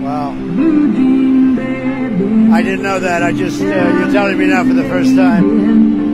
Wow. I didn't know that. You're telling me now for the first time.